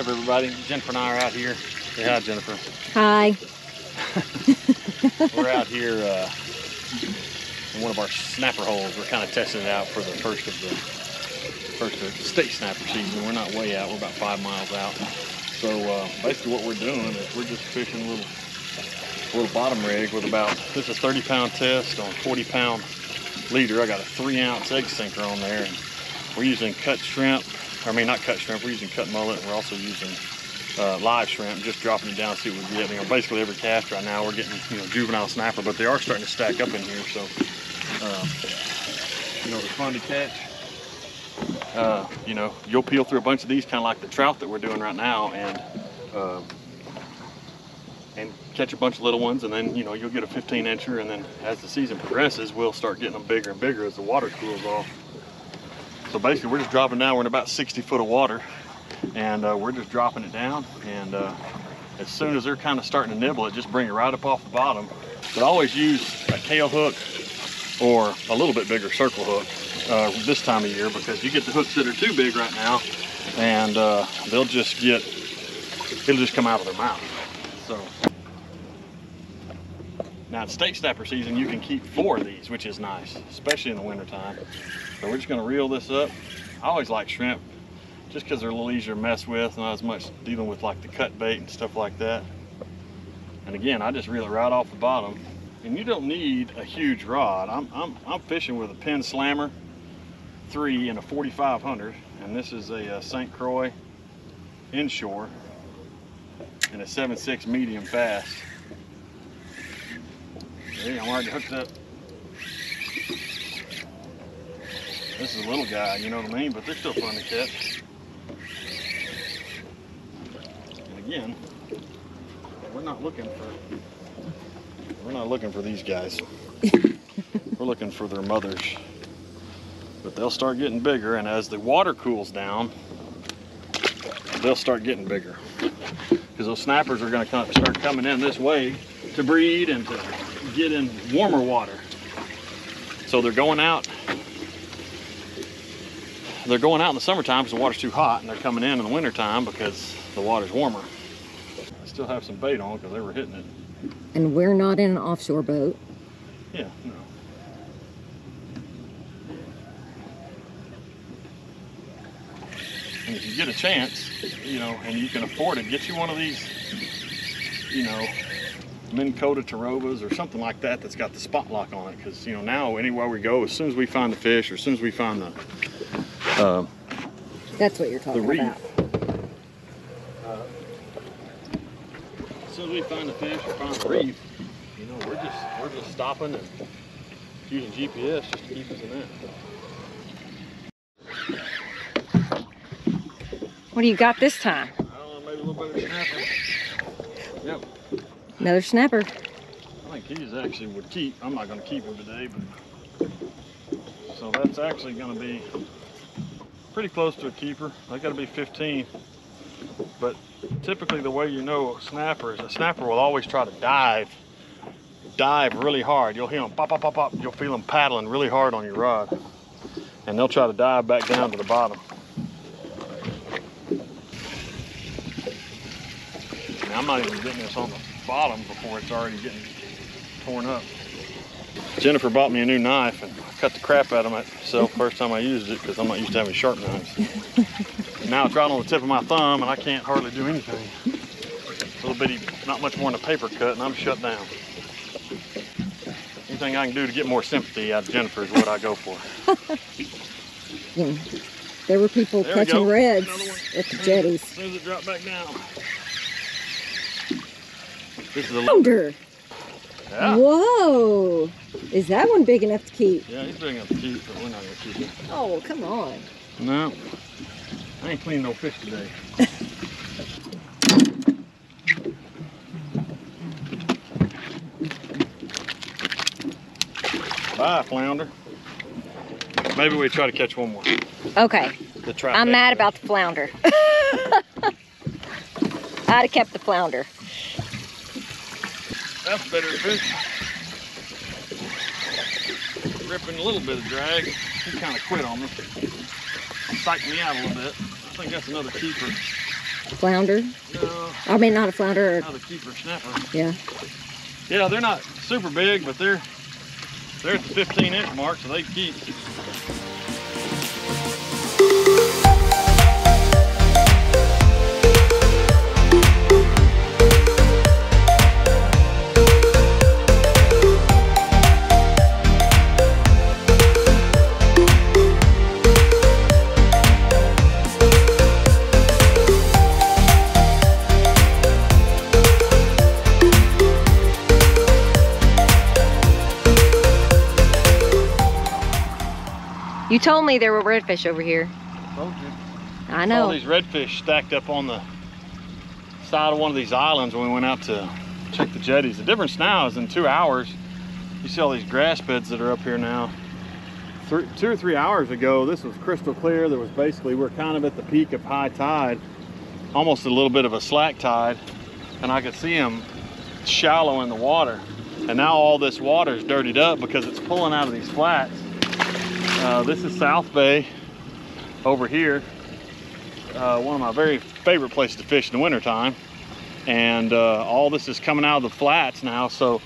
up, everybody? Jennifer and I are out here. Say hi, Jennifer. Hi. We're out here in one of our snapper holes. We're kind of testing it out for the first of state snapper season. We're not way out. We're about 5 miles out. So basically what we're doing is we're just fishing a little bottom rig with about, this is a 30-pound test on 40-pound leader. I got a 3-ounce egg sinker on there. And we're using cut mullet. And we're also using live shrimp, just dropping it down, see what we get. You know, basically every cast right now we're getting, you know, juvenile snapper, but they are starting to stack up in here. So, you know, they're fun to catch. You know, you'll peel through a bunch of these, kind of like the trout that we're doing right now, and catch a bunch of little ones, and then, you know, you'll get a 15-incher, and then as the season progresses, we'll start getting them bigger and bigger as the water cools off. So basically, we're just dropping down. We're in about 60 foot of water, and we're just dropping it down, and as soon as they're kind of starting to nibble it, just bring it right up off the bottom. But I always use a kale hook or a little bit bigger circle hook this time of year, because you get the hooks that are too big right now, and they'll just get, it'll just come out of their mouth. So now it's state snapper season, you can keep 4 of these, which is nice, especially in the winter time. So we're just gonna reel this up. I always like shrimp, just because they're a little easier to mess with, not as much dealing with like the cut bait and stuff like that. And again, I just reel it right off the bottom. And you don't need a huge rod. I'm fishing with a Penn Slammer 3 and a 4500, and this is a St. Croix inshore and a 7.6 medium fast. Hey, I'm already hooked up. This is a little guy, you know what I mean? But they're still fun to catch. And again, we're not looking for these guys. We're looking for their mothers. But they'll start getting bigger, and as the water cools down, they'll start getting bigger. Because those snappers are going to start coming in this way to breed and to get in warmer water. So they're going out. They're going out in the summertime because the water's too hot, and they're coming in the wintertime because the water's warmer. I still have some bait on because they were hitting it. And we're not in an offshore boat. Yeah, no. And if you get a chance, you know, and you can afford it, get you one of these, you know, Minn Kota Tarobas or something like that that's got the spot lock on it. Because, you know, now anywhere we go, as soon as we find the fish or as soon as we find the... that's what you're talking about. As soon as we find the fish or find the reef, you know, we're just stopping and using GPS just to keep us in that. What do you got this time? I don't know, maybe a little better snapper. Yep. Another snapper. I think these actually would keep. I'm not going to keep them today, but so that's actually going to be pretty close to a keeper. They got to be 15, but. Typically the way you know a snapper is a snapper will always try to dive really hard. You'll hear them pop, pop, pop, pop. You'll feel them paddling really hard on your rod. And they'll try to dive back down to the bottom. Now, I'm not even getting this on the bottom before it's already getting torn up. Jennifer bought me a new knife, and I cut the crap out of myself first time I used it because I'm not used to having sharp knives. Now it's right on the tip of my thumb, and I can't hardly do anything. A little bitty, not much more than a paper cut, and I'm shut down. Anything I can do to get more sympathy out of Jennifer is what I go for. Yeah. There were people catching reds at the jetties. As soon as it dropped back down. This is a louder. Yeah. Whoa! Is that one big enough to keep? Yeah, he's big enough to keep, but we're not going to keep it. Oh, come on. No. I ain't cleaning no fish today. Bye, flounder. Maybe we try to catch one more. Okay. I'm mad about the flounder. I'd have kept the flounder. That's better fish. Ripping a little bit of drag. He kind of quit on me. Psyched me out a little bit. I think that's another keeper. flounder? No. I mean, not a flounder. Or... Not a keeper snapper. Yeah. Yeah, they're not super big, but they're at the 15-inch mark, so they keep. You told me there were redfish over here. I told you. I know. All these redfish stacked up on the side of one of these islands when we went out to check the jetties. The difference now is in 2 hours, you see all these grass beds that are up here now. 2 or 3 hours ago, this was crystal clear. There was basically, we're kind of at the peak of high tide, almost a little bit of a slack tide, and I could see them shallow in the water. And now all this water is dirtied up because it's pulling out of these flats. This is South Bay over here. One of my very favorite places to fish in the wintertime. And all this is coming out of the flats now. So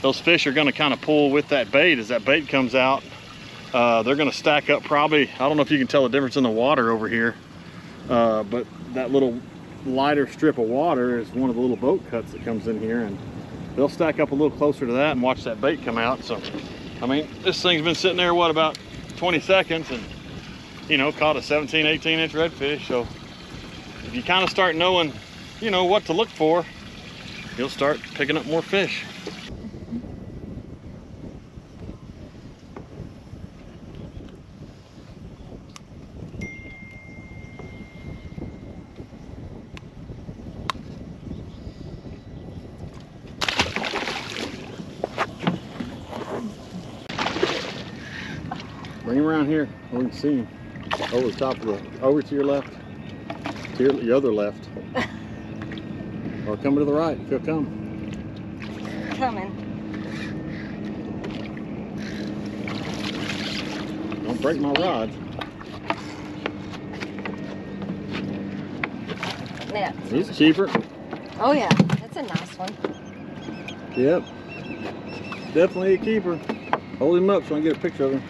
those fish are gonna kind of pull with that bait. As that bait comes out, they're gonna stack up probably, I don't know if you can tell the difference in the water over here, but that little lighter strip of water is one of the little boat cuts that comes in here. And they'll stack up a little closer to that and watch that bait come out. So, I mean, this thing's been sitting there, what, about 20 seconds, and you know, caught a 17-18 inch redfish. So if you kind of start knowing, you know, what to look for, you'll start picking up more fish. Bring him around here, we can see him. Over the top of the, over to your left. To your other left. Or come to the right, if he'll come. Coming. Don't break my rod. Yeah. He's a keeper. Oh yeah, that's a nice one. Yep, definitely a keeper. Hold him up so I can get a picture of him.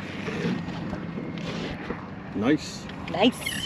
Nice. Nice.